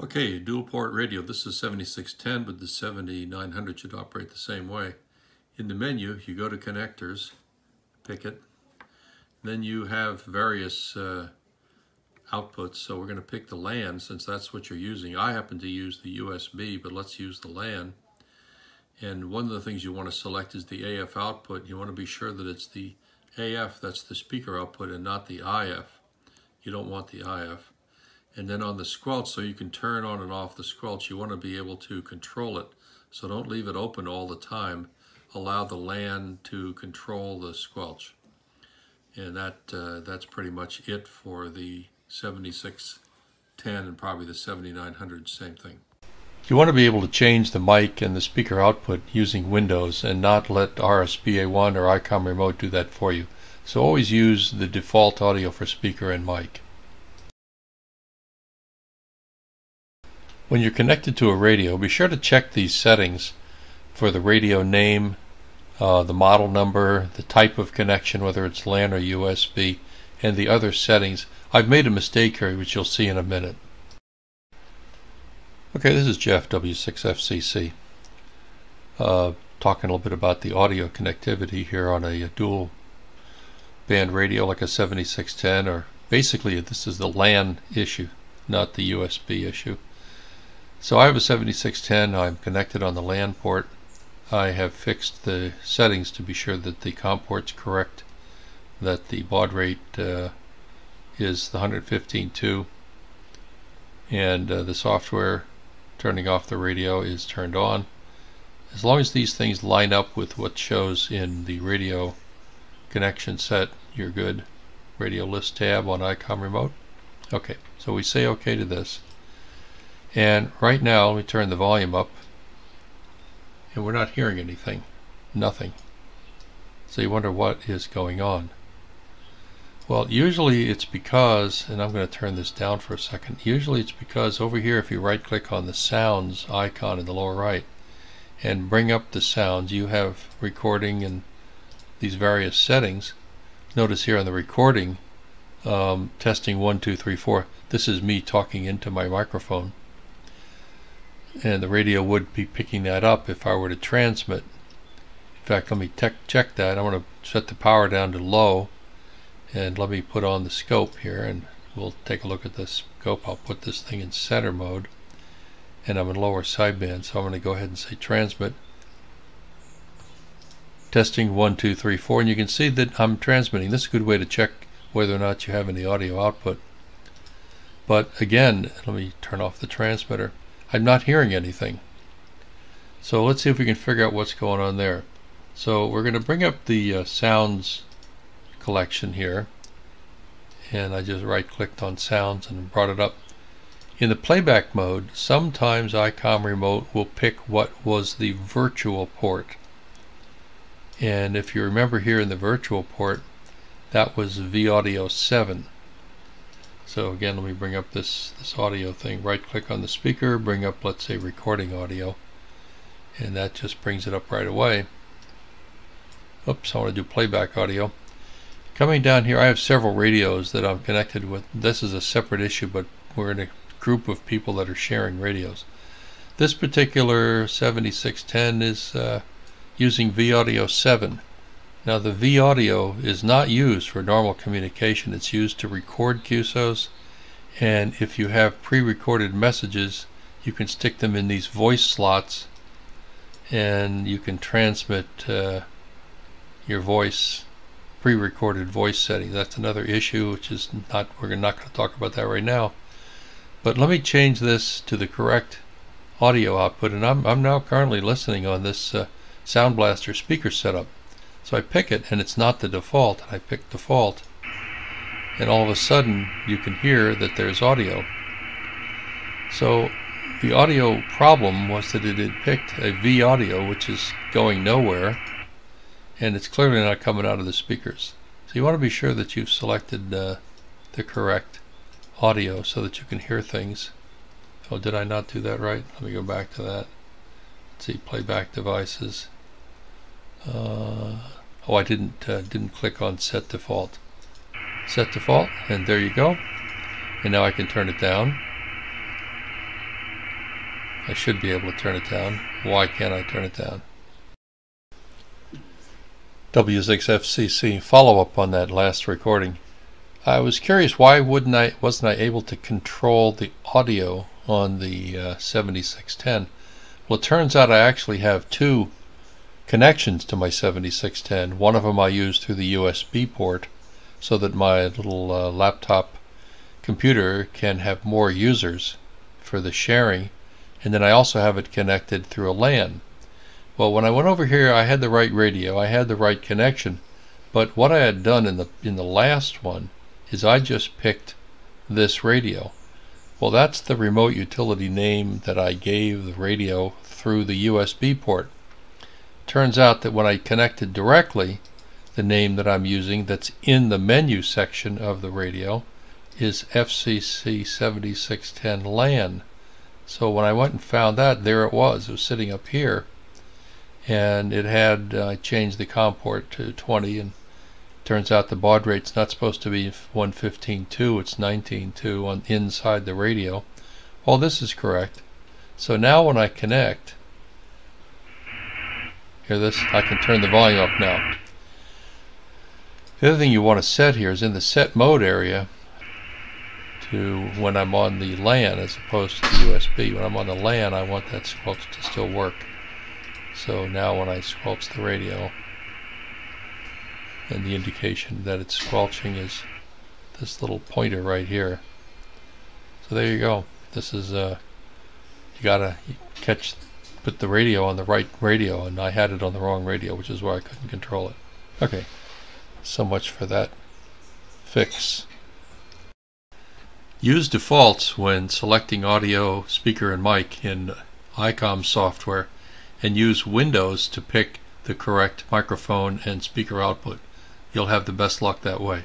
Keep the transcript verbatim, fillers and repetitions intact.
Okay, dual port radio. This is seventy-six ten, but the seventy-nine hundred should operate the same way. In the menu, you go to connectors, pick it. Then you have various uh, outputs. So we're going to pick the LAN since that's what you're using. I happen to use the U S B, but let's use the LAN. And one of the things you want to select is the A F output. You want to be sure that it's the A F, that's the speaker output, and not the I F. You don't want the I F. And then on the squelch, so you can turn on and off the squelch, you want to be able to control it. So don't leave it open all the time. Allow the LAN to control the squelch. And that uh, that's pretty much it for the seventy-six ten and probably the seventy-nine hundred, same thing. You want to be able to change the mic and the speaker output using Windows and not let R S B A one or ICOM Remote do that for you. So always use the default audio for speaker and mic. When you're connected to a radio, be sure to check these settings for the radio name, uh, the model number, the type of connection, whether it's LAN or U S B, and the other settings. I've made a mistake here, which you'll see in a minute. Okay, this is Jeff, W six F C C, uh, talking a little bit about the audio connectivity here on a, a dual band radio like a seventy-six ten, or basically this is the LAN issue, not the U S B issue. So I have a seventy-six ten, I'm connected on the LAN port. I have fixed the settings to be sure that the COM port's correct, that the baud rate uh, is the one fifteen point two, and uh, the software turning off the radio is turned on. As long as these things line up with what shows in the radio connection set, you're good. Radio list tab on ICOM Remote. Okay, so we say okay to this. And right now, let me turn the volume up, and we're not hearing anything, nothing. So you wonder what is going on. Well, usually it's because, and I'm going to turn this down for a second, usually it's because over here if you right click on the sounds icon in the lower right and bring up the sounds, you have recording and these various settings. Notice here on the recording, um, testing one, two, three, four, this is me talking into my microphone. And the radio would be picking that up if I were to transmit. In fact, let me check that. I want to set the power down to low, and let me put on the scope here, and we'll take a look at this scope. I'll put this thing in center mode, and I'm in lower sideband, so I'm going to go ahead and say transmit. Testing one, two, three, four, and you can see that I'm transmitting. This is a good way to check whether or not you have any audio output. But again, let me turn off the transmitter. I'm not hearing anything. So let's see if we can figure out what's going on there. So we're going to bring up the uh, sounds collection here, and I just right clicked on sounds and brought it up. In the playback mode, sometimes ICOM Remote will pick what was the virtual port. And if you remember here in the virtual port, that was V-Audio seven. So again, let me bring up this, this audio thing. Right click on the speaker, bring up, let's say, recording audio. And that just brings it up right away. Oops, I want to do playback audio. Coming down here, I have several radios that I'm connected with. This is a separate issue, but we're in a group of people that are sharing radios. This particular seventy-six ten is uh, using V-Audio seven. Now the V-Audio is not used for normal communication. It's used to record Q S Os, and if you have pre-recorded messages, you can stick them in these voice slots, and you can transmit uh, your voice, pre-recorded voice settings. That's another issue, which is not, we're not going to talk about that right now. But let me change this to the correct audio output, and I'm, I'm now currently listening on this uh, Sound Blaster speaker setup. So I pick it, and it's not the default. I pick default, and all of a sudden you can hear that there's audio. So the audio problem was that it had picked a V-Audio, which is going nowhere, and it's clearly not coming out of the speakers. So you want to be sure that you've selected uh, the correct audio so that you can hear things. Oh, did I not do that right? Let me go back to that. Let's see, playback devices. Uh, Oh, I didn't uh, didn't click on set default. Set default, and there you go. And now I can turn it down. I should be able to turn it down. Why can't I turn it down? W six F C C follow-up on that last recording. I was curious why wouldn't I wasn't I able to control the audio on the uh, seventy-six ten. Well, it turns out I actually have two connections to my seventy-six ten. One of them I use through the U S B port so that my little uh, laptop computer can have more users for the sharing, and then I also have it connected through a LAN. Well, when I went over here, I had the right radio, I had the right connection, but what I had done in the in the last one is I just picked this radio. Well, that's the remote utility name that I gave the radio through the U S B port. Turns out that when I connected directly, the name that I'm using that's in the menu section of the radio is F C C seventy-six ten LAN. So when I went and found that, there it was. It was sitting up here. And it had, I uh, changed the COM port to twenty, and turns out the baud rate's not supposed to be one fifteen point two, it's nineteen point two on inside the radio. Well, this is correct. So now when I connect, hear this, I can turn the volume up now. The other thing you want to set here is in the set mode area to when I'm on the LAN as opposed to the U S B. When I'm on the LAN, I want that squelch to still work. So now when I squelch the radio, and the indication that it's squelching is this little pointer right here. So there you go. This is uh, you gotta catch, put the radio on the right radio, and I had it on the wrong radio, which is why I couldn't control it. Okay, so much for that fix. Use defaults when selecting audio, speaker, and mic in ICOM software, and use Windows to pick the correct microphone and speaker output. You'll have the best luck that way.